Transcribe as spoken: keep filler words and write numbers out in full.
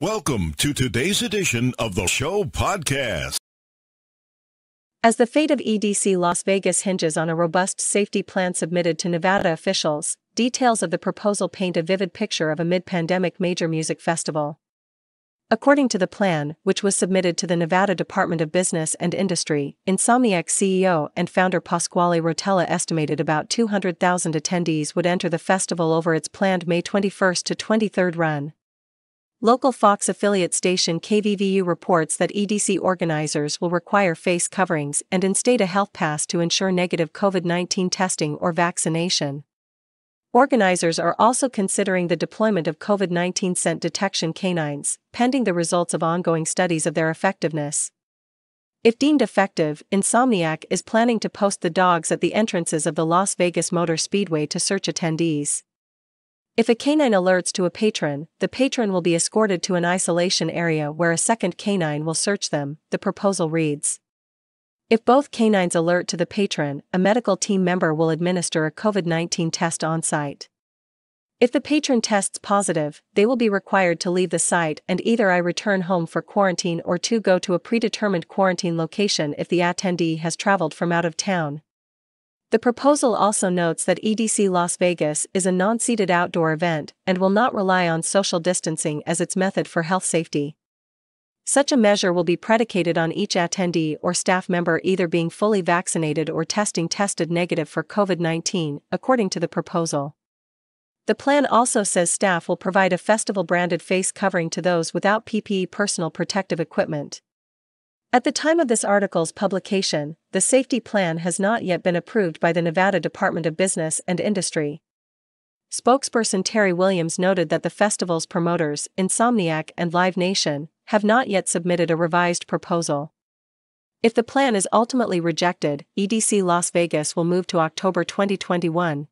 Welcome to today's edition of the show podcast. As the fate of E D C Las Vegas hinges on a robust safety plan submitted to Nevada officials, details of the proposal paint a vivid picture of a mid-pandemic major music festival. According to the plan, which was submitted to the Nevada Department of Business and Industry, Insomniac C E O and founder Pasquale Rotella estimated about two hundred thousand attendees would enter the festival over its planned May twenty-first to twenty-third run. Local Fox affiliate station K V V U reports that E D C organizers will require face coverings and instate a health pass to ensure negative COVID nineteen testing or vaccination. Organizers are also considering the deployment of COVID nineteen scent detection canines, pending the results of ongoing studies of their effectiveness. If deemed effective, Insomniac is planning to post the dogs at the entrances of the Las Vegas Motor Speedway to search attendees. If a canine alerts to a patron, the patron will be escorted to an isolation area where a second canine will search them, the proposal reads. If both canines alert to the patron, a medical team member will administer a COVID nineteen test on-site. If the patron tests positive, they will be required to leave the site and either I return home for quarantine or two go to a predetermined quarantine location if the attendee has traveled from out of town. The proposal also notes that E D C Las Vegas is a non-seated outdoor event and will not rely on social distancing as its method for health safety. Such a measure will be predicated on each attendee or staff member either being fully vaccinated or testing tested negative for COVID nineteen, according to the proposal. The plan also says staff will provide a festival-branded face covering to those without P P E personal protective equipment. At the time of this article's publication, the safety plan has not yet been approved by the Nevada Department of Business and Industry. Spokesperson Terry Williams noted that the festival's promoters, Insomniac and Live Nation, have not yet submitted a revised proposal. If the plan is ultimately rejected, E D C Las Vegas will move to October twenty twenty-one.